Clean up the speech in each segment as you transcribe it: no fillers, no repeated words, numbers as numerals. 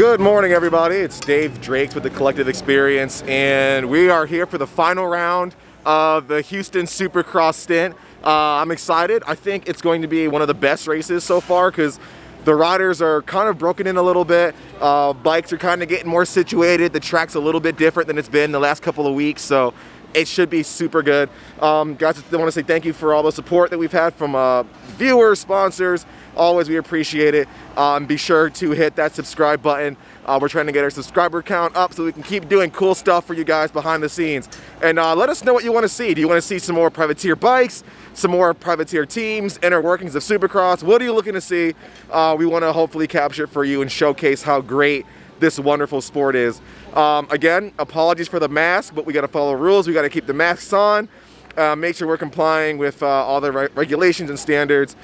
Good morning, everybody. It's Dave Drake with the Collective Experience, and we are here for the final round of the Houston Supercross stint. I'm excited. I think it's going to be one of the best races so far because the riders are kind of broken in a little bit. Bikes are kind of getting more situated. The track's a little bit different than it's been the last couple of weeks, so it should be super good. Guys, I want to say thank you for all the support that we've had from viewers, sponsors. Always, we appreciate it. Be sure to hit that subscribe button. We're trying to get our subscriber count up so we can keep doing cool stuff for you guys behind the scenes. And let us know what you want to see. Do you want to see some more privateer bikes, some more privateer teams, inner workings of Supercross? What are you looking to see? We want to hopefully capture it for you and showcase how great this wonderful sport is. Again, apologies for the mask, but we got to follow rules. We got to keep the masks on. Make sure we're complying with all the regulations and standards.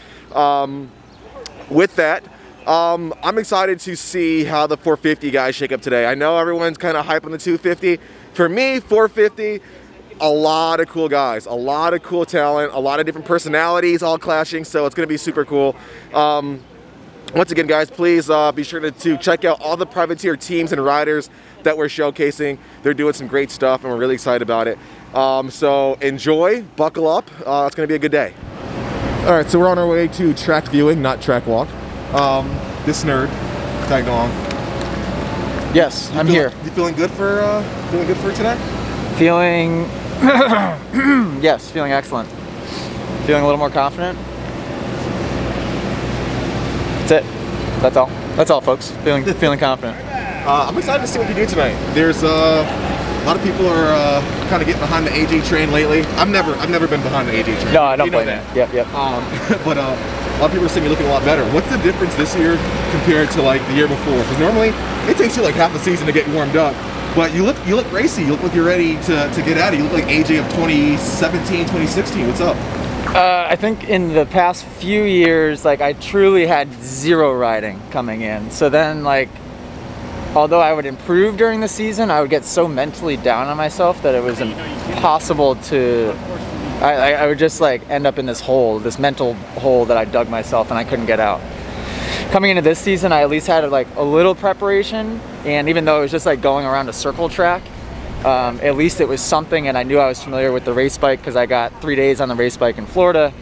With that, I'm excited to see how the 450 guys shake up today. I know everyone's kind of hype on the 250. For me, 450, a lot of cool guys, a lot of cool talent, a lot of different personalities all clashing, so it's going to be super cool. Once again, guys, please be sure to check out all the privateer teams and riders that we're showcasing. They're doing some great stuff, and we're really excited about it. So enjoy, buckle up. It's going to be a good day. All right, so we're on our way to track viewing, not track walk. This nerd tagged along. Yes, I'm here. You feeling good for today? Feeling yes, feeling excellent. Feeling a little more confident. That's it. That's all. That's all, folks. Feeling confident. I'm excited to see what you do tonight. There's a lot of people are kind of getting behind the AJ train lately. I've never been behind the AJ train. No, I don't blame that. Yeah, yeah. But a lot of people are saying you're looking a lot better. What's the difference this year compared to like the year before? Because normally it takes you like half a season to get warmed up, but you look racy. You look like you're ready to get at it. You look like AJ of 2017, 2016. What's up? I think in the past few years, like I truly had zero riding coming in. So then like, although I would improve during the season, I would get so mentally down on myself that it was impossible to, I would just like end up in this hole, this mental hole that I dug myself, and I couldn't get out. Coming into this season, I at least had like a little preparation, and even though it was just like going around a circle track, at least it was something, and I knew I was familiar with the race bike because I got 3 days on the race bike in Florida.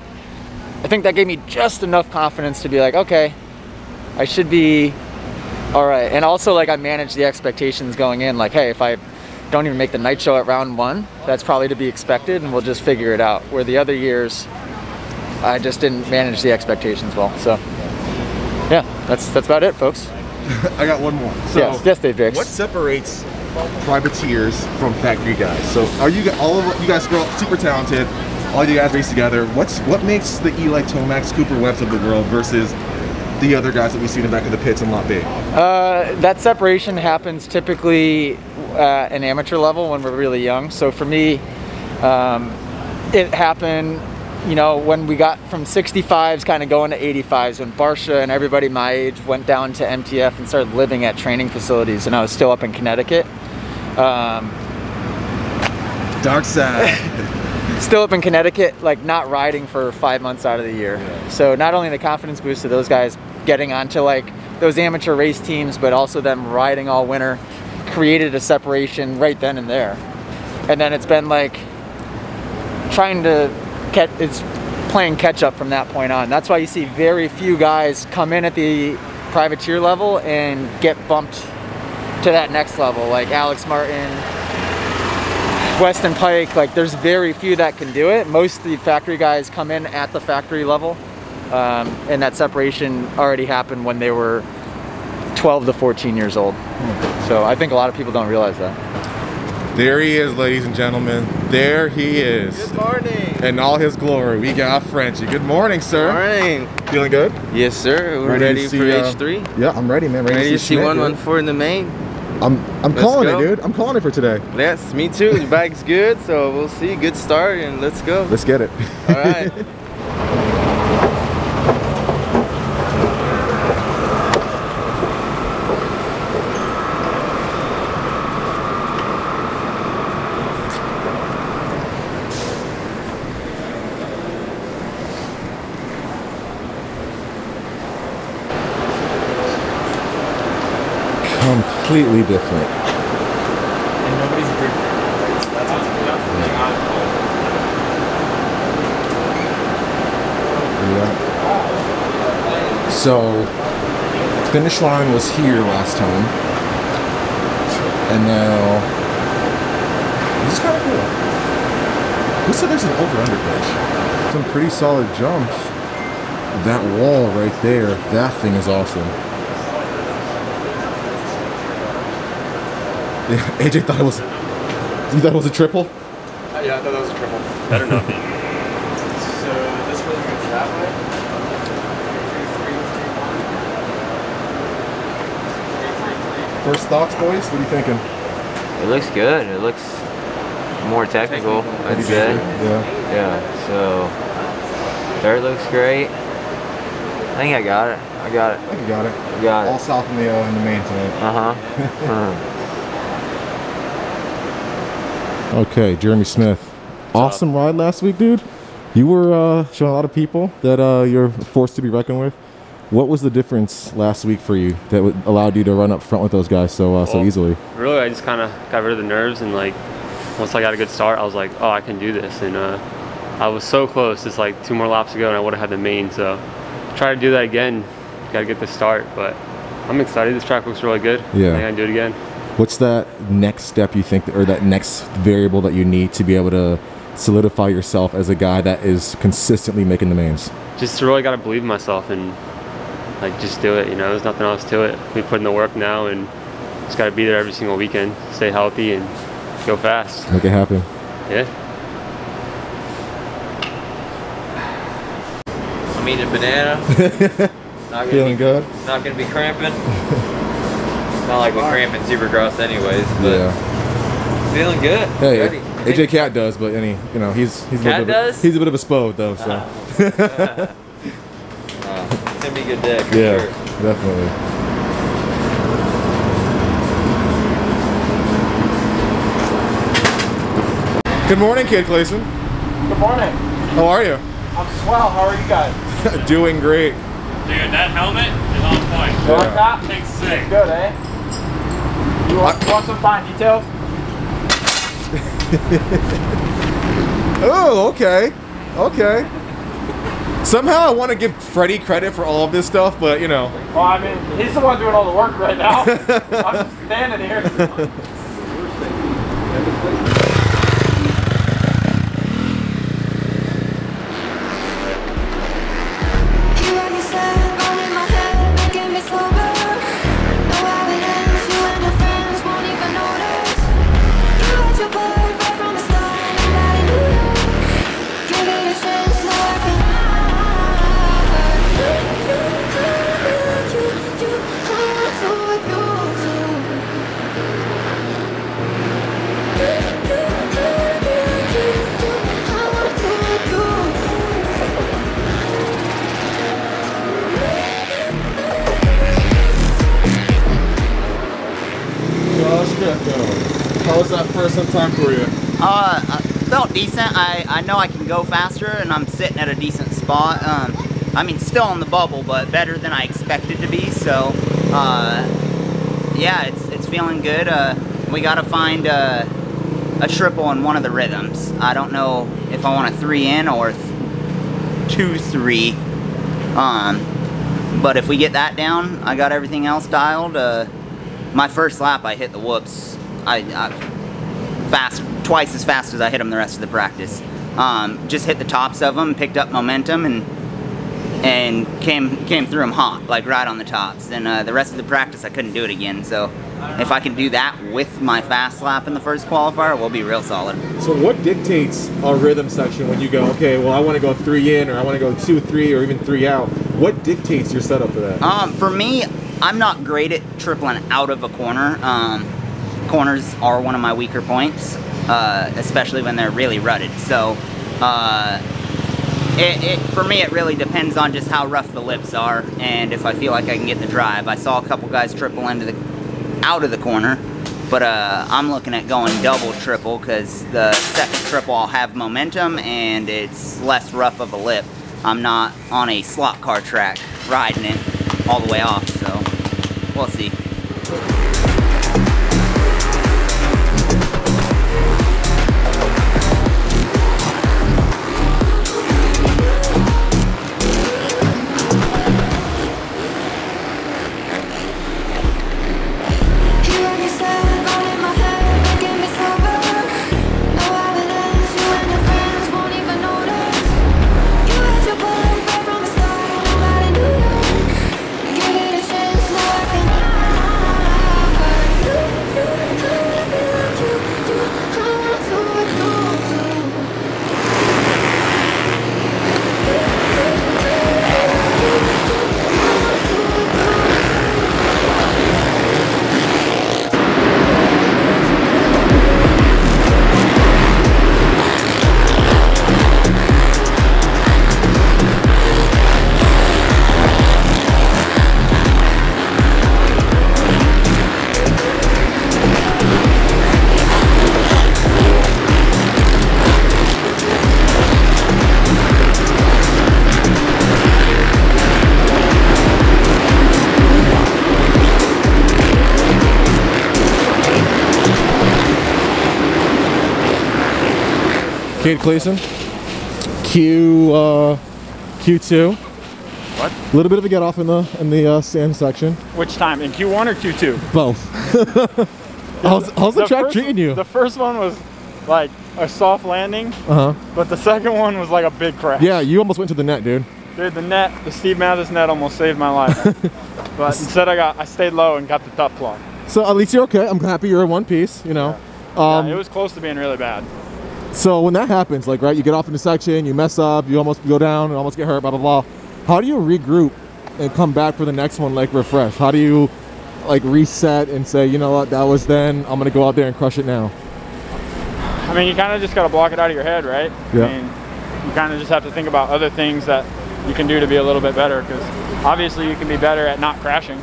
I think that gave me just enough confidence to be like, okay, I should be all right. And also, like, I managed the expectations going in, like, hey, if I don't even make the night show at round one, that's probably to be expected, and we'll just figure it out. Where the other years, I just didn't manage the expectations well. So, yeah, that's about it, folks. I got one more. So, yes, Dave Drake. What separates privateers from factory guys? So, are you all of you guys girls super talented? All you guys race together. What makes the Eli Tomacs, Cooper Weft of the world versus the other guys that we see in the back of the pits in Lot B? That separation happens typically at an amateur level when we're really young. So for me, it happened, you know, when we got from 65s kind of going to 85s, when Barcia and everybody my age went down to MTF and started living at training facilities, and I was still up in Connecticut. Dark side. Still up in Connecticut, like not riding for 5 months out of the year. Yeah. So not only the confidence boost of those guys getting onto like those amateur race teams, but also them riding all winter created a separation right then and there. And then it's been like trying to catch, it's playing catch up from that point on. That's why you see very few guys come in at the privateer level and get bumped to that next level, like Alex Martin, Weston Pike. Like, there's very few that can do it. Most of the factory guys come in at the factory level, and that separation already happened when they were 12 to 14 years old. So I think a lot of people don't realize that. There he is, ladies and gentlemen. There he is. Good morning. In all his glory, we got Frenchy. Good morning, sir. Good morning. Feeling good? Yes, sir. We're ready for H3. Yeah, I'm ready, man. Ready to see 114 in the main. I'm calling it, dude. I'm calling it for today. Yes, me too. The bike's good, so we'll see. Good start, and let's go. Let's get it. All right. completely different. And nobody's drinking. That's what's yeah. So finish line was here last time, and now this is kind of cool. Who said there's an over-under bridge? Some pretty solid jumps. That wall right there, that thing is awesome. Yeah, AJ thought it was. You thought it was a triple? Yeah, I thought that was a triple. Better not be. So this really goes that way. 3-3-3-1. 3-3-3. First thoughts, boys? What are you thinking? It looks good. It looks more technical, I'd say. Yeah. Yeah. So dirt looks great. I think I got it. I got it. I think you got it. I got it. All south in the O in the main tonight. Okay, Jeremy Smith. Awesome ride last week, dude. You were showing a lot of people that you're forced to be reckoned with. What was the difference last week for you that allowed you to run up front with those guys so easily? Really, I just kind of got rid of the nerves, and like once I got a good start, I was like, oh, I can do this. And I was so close. It's like 2 more laps to go, and I would have had the main. So try to do that again. Got to get the start, but I'm excited. This track looks really good. Yeah, I think I can do it again. What's that next step you think, or that next variable that you need to be able to solidify yourself as a guy that is consistently making the mains? Just really got to believe in myself and like just do it. You know, there's nothing else to it. We put in the work now, and just got to be there every single weekend, stay healthy, and go fast. Make it happen. Yeah. I'm eating a banana. Not gonna be cramping. Not like we're cramping Supercross anyways, but yeah, feeling good. Hey, ready. AJ Cat does, but any, you know, he's Cat a bit does? Of a, he's a bit of a spode though, so it's gonna be a good day for sure. Definitely. Good morning, Cade Clason. Good morning. How are you? I'm swell. How are you guys? Doing great. Dude, that helmet is on point. Dark side? Takes 6. Good, eh? You want some fine details? Oh, okay. Okay. Somehow I want to give Freddie credit for all of this stuff, but you know. Well, I mean, he's the one doing all the work right now. I'm just standing here. How was that first time for you? I felt decent. I know I can go faster, and I'm sitting at a decent spot. I mean, still on the bubble, but better than I expected to be. So, yeah, it's feeling good. We gotta find a triple in one of the rhythms. I don't know if I want a 3-in or 2-3. But if we get that down, I got everything else dialed. My first lap, I hit the whoops. Twice as fast as I hit them the rest of the practice. Just hit the tops of them, picked up momentum, and came through them hot, like right on the tops. And the rest of the practice, I couldn't do it again. So if I can do that with my fast lap in the first qualifier, we'll be real solid. So what dictates a rhythm section when you go, okay, well, I want to go 3-in, or I want to go 2-3, or even 3-out? What dictates your setup for that? For me, I'm not great at tripling out of a corner. Corners are one of my weaker points, especially when they're really rutted. So for me, it really depends on just how rough the lips are and if I feel like I can get the drive. I saw a couple guys triple into out of the corner, but I'm looking at going double triple, because the second triple I'll have momentum and it's less rough of a lip. I'm not on a slot car track riding it all the way off, so we'll see. Cade Clason. Q2. What? A little bit of a get off in the sand section. Which time? In Q1 or Q2? Both. how's the track treating you? The first one was like a soft landing, but the second one was like a big crash. Yeah, you almost went to the net, dude. Dude, the net, the Steve Mathis net almost saved my life. But instead I stayed low and got the tough plug. So at least you're okay. I'm happy you're in one piece, you know. Yeah. It was close to being really bad. So when that happens, like, right, you get off in the section, you mess up, you almost go down and almost get hurt, blah, blah, blah. How do you regroup and come back for the next one, like, refresh? How do you, like, reset and say, you know what, that was then, I'm going to go out there and crush it now? I mean, you kind of just got to block it out of your head, right? Yeah. I mean, you kind of just have to think about other things that you can do to be a little bit better, because obviously you can be better at not crashing,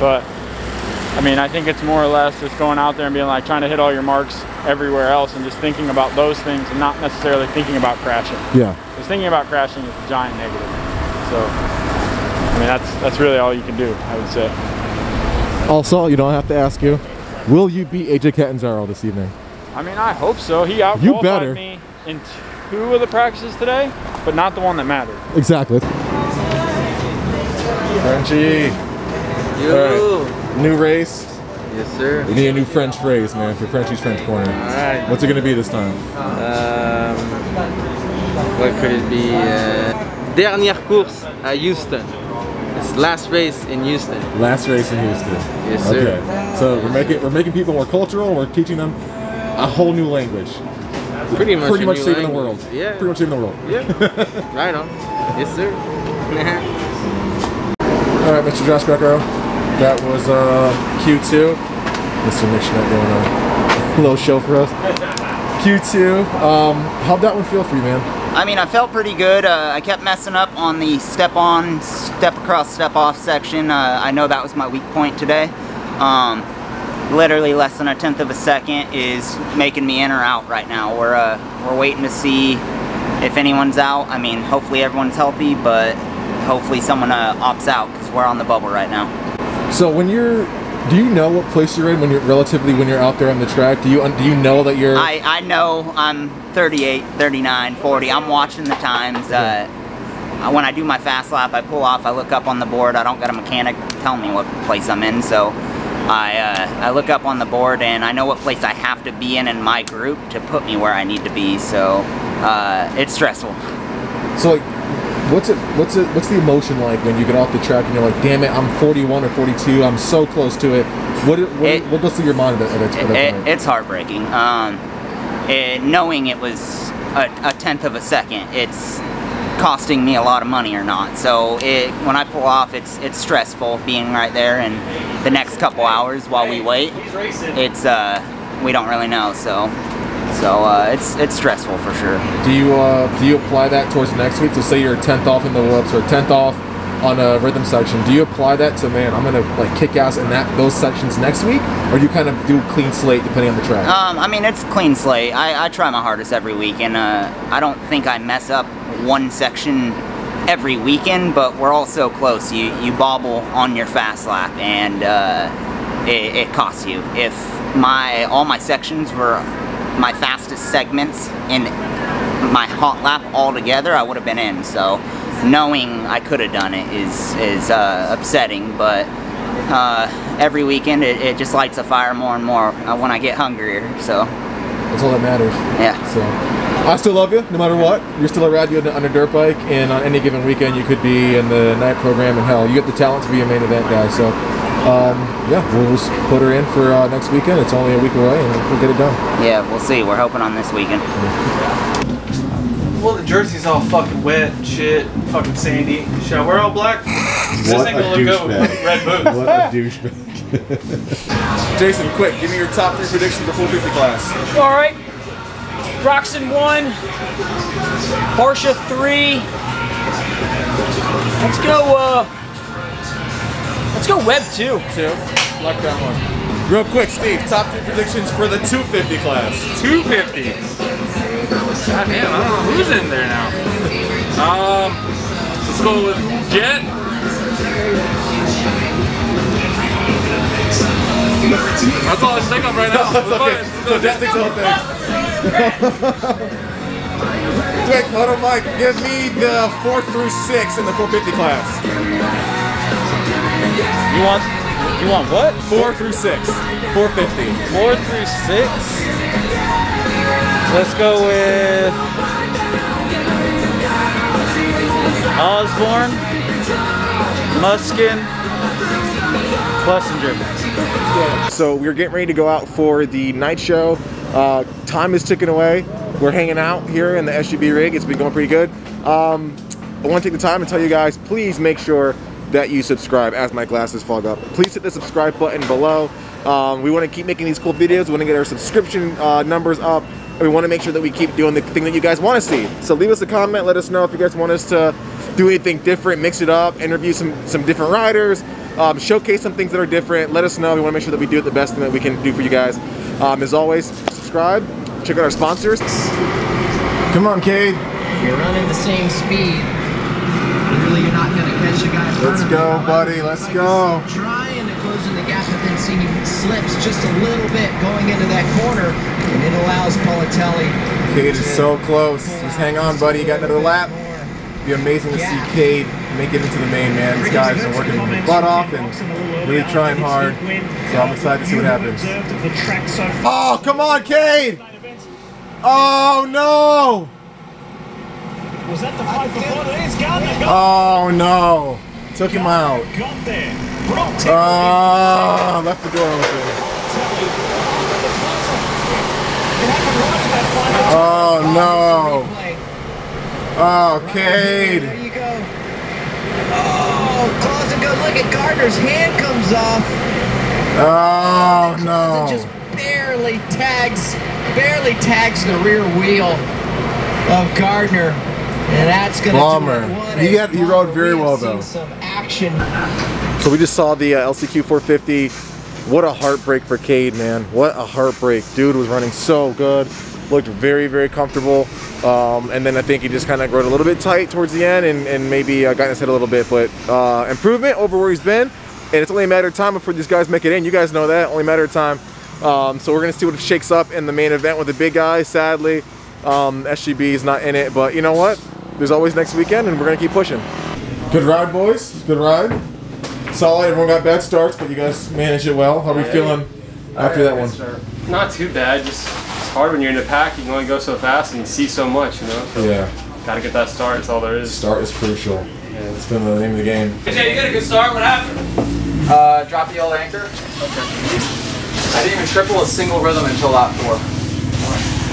but I mean, I think it's more or less just going out there and being like, trying to hit all your marks everywhere else and just thinking about those things and not necessarily thinking about crashing. Yeah. Because thinking about crashing is a giant negative. So, I mean, that's really all you can do, I would say. Also, you don't have to ask you, will you beat AJ Catanzaro this evening? I mean, I hope so. He outqualified me in 2 of the practices today, but not the one that mattered. Exactly. Frenchy. All right. New race? Yes, sir. We need a new French phrase, man, for Frenchy's French Corner. All right. What's it going to be this time? What could it be? Dernière course à Houston. It's last race in Houston. Last race in Houston. Yes, sir. Okay. So we're making people more cultural. We're teaching them a whole new language. Pretty much saving the world. Yeah. Pretty much saving the world. Yeah. Right on. Yes, sir. All right, Mr. Josh Grecco. That was Q2. Let's make sure not going on. A little show for us. Q2. How'd that one feel for you, man? I mean, I felt pretty good. I kept messing up on the step-on, step-across, step-off section. I know that was my weak point today. Literally less than 1/10 of a second is making me in or out right now. We're waiting to see if anyone's out. I mean, hopefully everyone's healthy, but hopefully someone opts out because we're on the bubble right now. So when you're, do you know what place you're in when you're relatively, when you're out there on the track? Do you know that you're? I know I'm 38, 39, 40. I'm watching the times. When I do my fast lap, I pull off, I look up on the board. I don't got a mechanic telling me what place I'm in. So I look up on the board and I know what place I have to be in my group to put me where I need to be. So it's stressful. So like, what's the emotion like when you get off the track and you're like, damn it, I'm 41 or 42, I'm so close to it. What goes through your mind at that point? It's heartbreaking. Knowing it was a 1/10 of a second, it's costing me a lot of money or not. So when I pull off, it's stressful being right there, and the next couple hours while we wait, it's we don't really know. So it's stressful for sure. Do you apply that towards next week? So say you're 10th off in the whoops or 10th off on a rhythm section. Do you apply that to, man, I'm gonna like kick ass in those sections next week, or do you kind of do clean slate depending on the track? I mean, it's clean slate. I try my hardest every week, and I don't think I mess up one section every weekend. But we're all so close. You bobble on your fast lap, and it costs you. If all my sections were my fastest segments in my hot lap all together, I would have been in. So knowing I could have done it is upsetting, but every weekend it just lights a fire more and more when I get hungrier. So that's all that matters. Yeah. So I still love you no matter what. You're still around. You on a dirt bike, and on any given weekend you could be in the night program, and hell, you get the talent to be a main event guy. So yeah, we'll just put her in for next weekend. It's only a week away, and we'll get it done. Yeah, we'll see. We're hoping on this weekend. Well, the jersey's all fucking wet, shit, fucking sandy. Shall I wear all black? This ain't gonna look good with red boots. What a douchebag. Jason, quick, give me your top 3 predictions for full 50 class. All right. Roczen 1. Barcia 3. Let's go, let's go Webb 2. Lock that one. Real quick, Steve, top 3 predictions for the 250 class. 250? God damn, I don't know who's in there now. Let's go with Jet. That's all I can think of right now. No, okay. So just the whole thing. Drake, Moto Mike, give me the 4 through 6 in the 450 class. You want what? 4 through 6, 450. 4 through 6. Let's go with Osborne, Musquin, Blessinger. So we're getting ready to go out for the night show. Time is ticking away. We're hanging out here in the SGB rig. It's been going pretty good. I want to take the time to tell you guys, please make sure that you subscribe. As my glasses fog up, please hit the subscribe button below. We want to keep making these cool videos. We want to get our subscription numbers up. And we want to make sure that we keep doing the thing that you guys want to see. So leave us a comment. Let us know if you guys want us to do anything different, mix it up, interview some different riders, showcase some things that are different. Let us know. We want to make sure that we do it the best thing that we can do for you guys. As always, subscribe. Check out our sponsors. Come on, Cade. You're running the same speed. Really, you're not gonna catch a guy. Let's go, buddy. Let's go. Trying to close in the gap, but then seeing he slips just a little bit going into that corner, and it allows Politelli. Cade is so close. Just hang on, buddy. You got another lap. It'd be amazing to see Cade make it into the main, man. This guy's been working his butt off and really trying hard. So I'm excited to see what happens. Oh, come on, Cade! Oh no! Was that the fight before? It is Gardner. Oh no! Took him out. Got there. Oh, left the door open. Oh no! Oh, Cade! There you go. Oh, Clason, good look at Gardner's hand comes off. Oh no! Clason just barely tags the rear wheel of Gardner, and that's gonna do it. He rode very well though. Some action. So we just saw the LCQ 450. What a heartbreak for Cade, man. What a heartbreak. Dude was running so good, looked very, very comfortable, and then I think he just kind of rode a little bit tight towards the end, and maybe got in his head a little bit, but improvement over where he's been, and it's only a matter of time before these guys make it in. You guys know that, only a matter of time. So we're gonna see what shakes up in the main event with the big guys. Sadly, SGB is not in it, but you know what? There's always next weekend, and we're gonna keep pushing. Good ride, boys. Good ride. Solid. Everyone got bad starts, but you guys managed it well. How are we feeling after that one? Start. Not too bad. Just it's hard when you're in the pack. You can only go so fast and see so much, you know. So yeah. Gotta get that start. That's all there is. Start is crucial. Yeah. It's been the name of the game. KJ, you got a good start. What happened? Drop the old anchor. Okay. I didn't even triple a single rhythm until lap 4.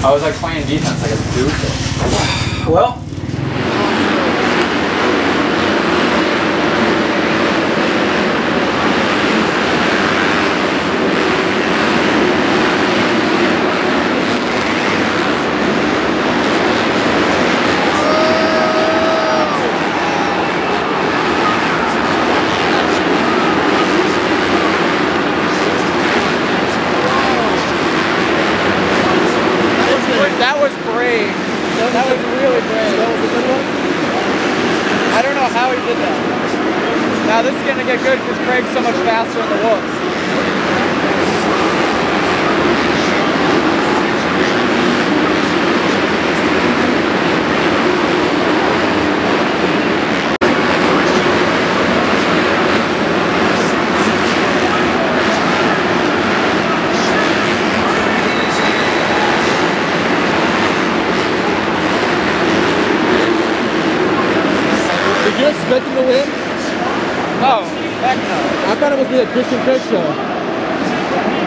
I was like playing defense like a dude. Well.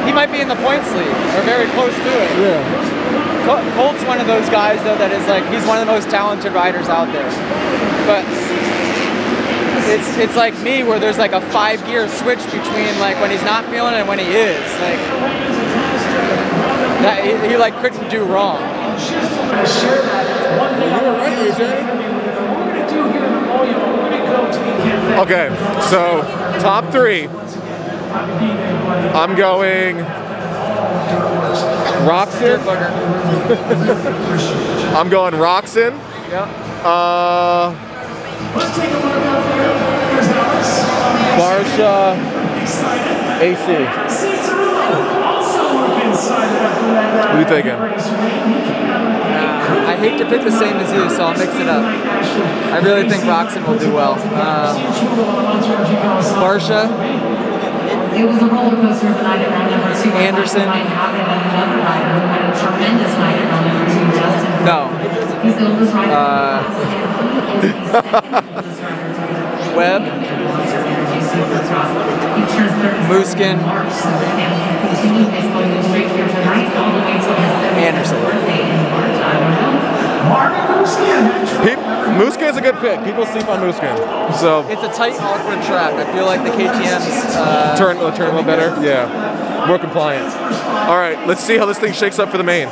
He might be in the points lead, or very close to it. Yeah. Colt's one of those guys, though, that is like, he's one of the most talented riders out there. But it's like me, where there's like a 5-gear switch between like when he's not feeling it and when he is. Like, that, he like couldn't do wrong. Okay, so top 3. I'm going Roczen. I'm going Roczen. Yeah. Barcia. AC. wins. Who are you thinking? I hate to pick the same as you, so I'll mix it up. I really think Roczen will do well. Barcia. It was a roller coaster of the night at round number 2. Anderson. Might happen another night. A tremendous night at round number 2. Justin. No. He's the oldest rider. Webb. Musquin. Anderson. Musquin's a good pick. People sleep on Musquin. So it's a tight, awkward track. I feel like the KTM's turn a little better. Yeah, more compliant. All right, let's see how this thing shakes up for the main.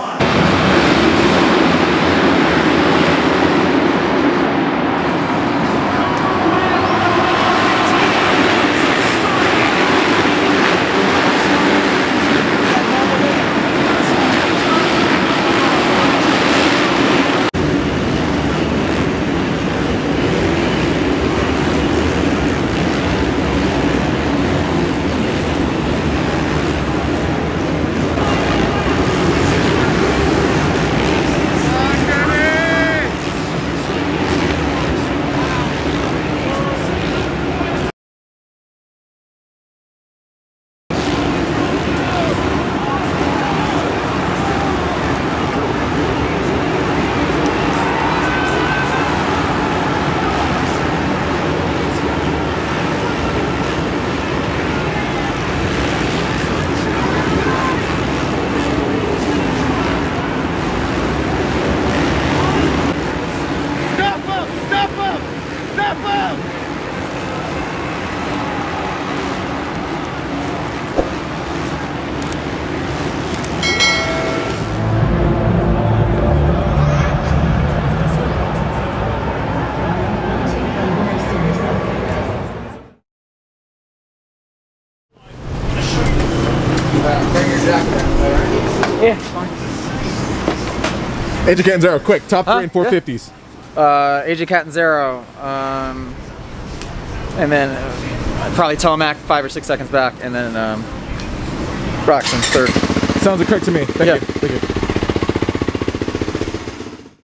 AJ Catanzaro, quick, top three and 450s. Yeah. AJ Catanzaro, and then probably Tomac 5 or 6 seconds back, and then Roczen third. Sounds correct to me. Thank you. Thank you.